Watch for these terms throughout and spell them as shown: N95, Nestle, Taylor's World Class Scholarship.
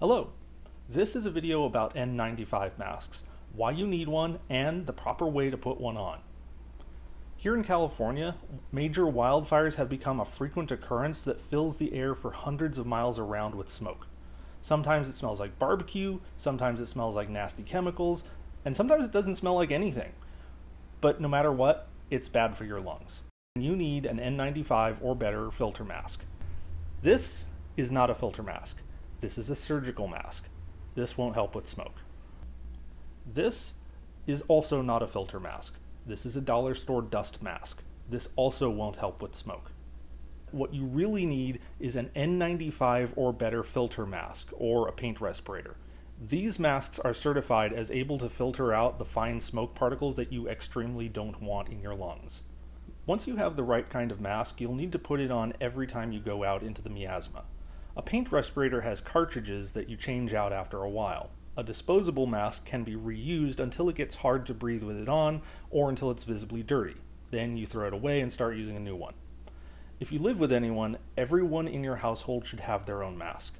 Hello, this is a video about N95 masks, why you need one, and the proper way to put one on. Here in California, major wildfires have become a frequent occurrence that fills the air for hundreds of miles around with smoke. Sometimes it smells like barbecue, sometimes it smells like nasty chemicals, and sometimes it doesn't smell like anything. But no matter what, it's bad for your lungs. You need an N95 or better filter mask. This is not a filter mask. This is a surgical mask. This won't help with smoke. This is also not a filter mask. This is a dollar store dust mask. This also won't help with smoke. What you really need is an N95 or better filter mask or a paint respirator. These masks are certified as able to filter out the fine smoke particles that you extremely don't want in your lungs. Once you have the right kind of mask, you'll need to put it on every time you go out into the miasma. A paint respirator has cartridges that you change out after a while. A disposable mask can be reused until it gets hard to breathe with it on, or until it's visibly dirty. Then you throw it away and start using a new one. If you live with anyone, everyone in your household should have their own mask.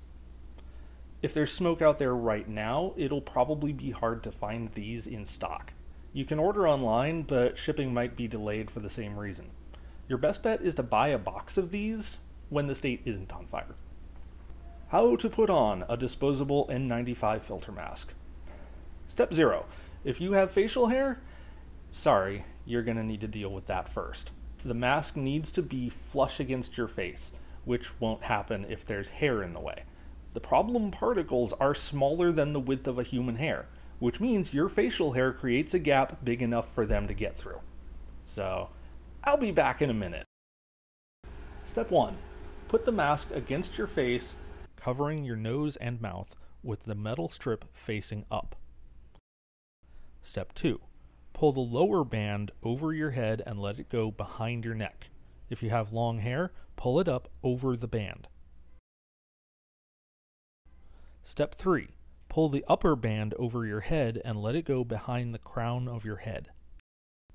If there's smoke out there right now, it'll probably be hard to find these in stock. You can order online, but shipping might be delayed for the same reason. Your best bet is to buy a box of these when the state isn't on fire. How to put on a disposable N95 filter mask. Step 0. If you have facial hair, sorry, you're going to need to deal with that first. The mask needs to be flush against your face, which won't happen if there's hair in the way. The problem particles are smaller than the width of a human hair, which means your facial hair creates a gap big enough for them to get through. So, I'll be back in a minute. Step 1. Put the mask against your face, covering your nose and mouth with the metal strip facing up. Step 2. Pull the lower band over your head and let it go behind your neck. If you have long hair, pull it up over the band. Step 3. Pull the upper band over your head and let it go behind the crown of your head.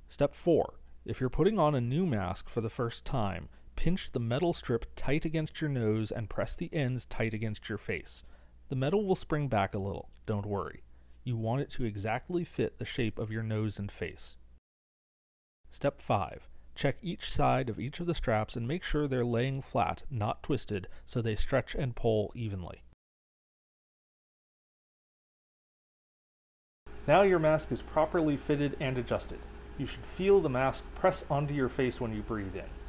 Step 4. If you're putting on a new mask for the first time, pinch the metal strip tight against your nose and press the ends tight against your face. The metal will spring back a little, don't worry. You want it to exactly fit the shape of your nose and face. Step 5. Check each side of each of the straps and make sure they're laying flat, not twisted, so they stretch and pull evenly. Now your mask is properly fitted and adjusted. You should feel the mask press onto your face when you breathe in.